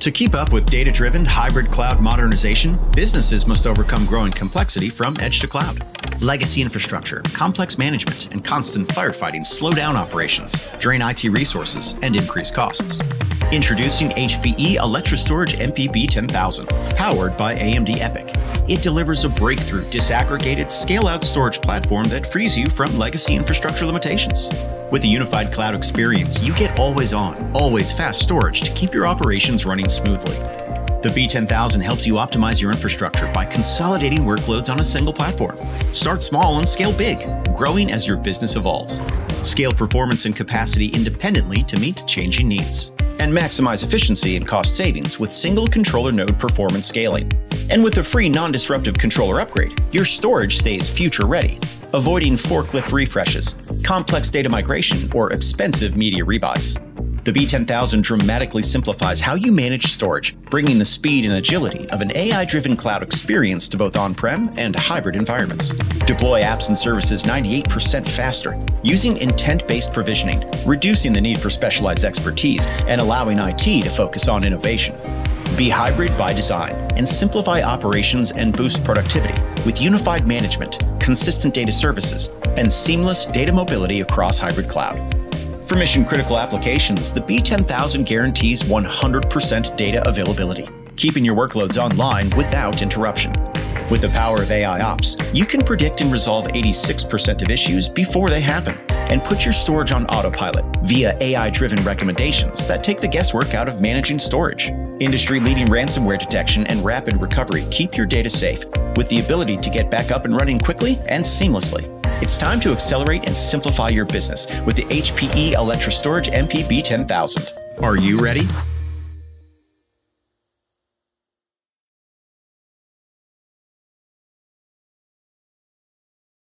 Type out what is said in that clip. To keep up with data-driven hybrid cloud modernization, businesses must overcome growing complexity from edge to cloud. Legacy infrastructure, complex management, and constant firefighting slow down operations, drain IT resources, and increase costs. Introducing HPE Alletra Storage MP B10000, powered by AMD EPYC. It delivers a breakthrough disaggregated scale-out storage platform that frees you from legacy infrastructure limitations. With a unified cloud experience, you get always-on, always-fast storage to keep your operations running smoothly. The B10000 helps you optimize your infrastructure by consolidating workloads on a single platform. Start small and scale big, growing as your business evolves. Scale performance and capacity independently to meet changing needs. And maximize efficiency and cost savings with single controller node performance scaling. And with a free non-disruptive controller upgrade, your storage stays future-ready, avoiding forklift refreshes, complex data migration, or expensive media rebuys. The B10000 dramatically simplifies how you manage storage, bringing the speed and agility of an AI-driven cloud experience to both on-prem and hybrid environments. Deploy apps and services 98% faster, using intent-based provisioning, reducing the need for specialized expertise, and allowing IT to focus on innovation. Be hybrid by design and simplify operations and boost productivity with unified management, consistent data services, and seamless data mobility across hybrid cloud. For mission-critical applications, the B10000 guarantees 100% data availability, keeping your workloads online without interruption. With the power of AIOps, you can predict and resolve 86% of issues before they happen, and put your storage on autopilot via AI-driven recommendations that take the guesswork out of managing storage. Industry-leading ransomware detection and rapid recovery keep your data safe, with the ability to get back up and running quickly and seamlessly. It's time to accelerate and simplify your business with the HPE Alletra Storage MP B10000. Are you ready?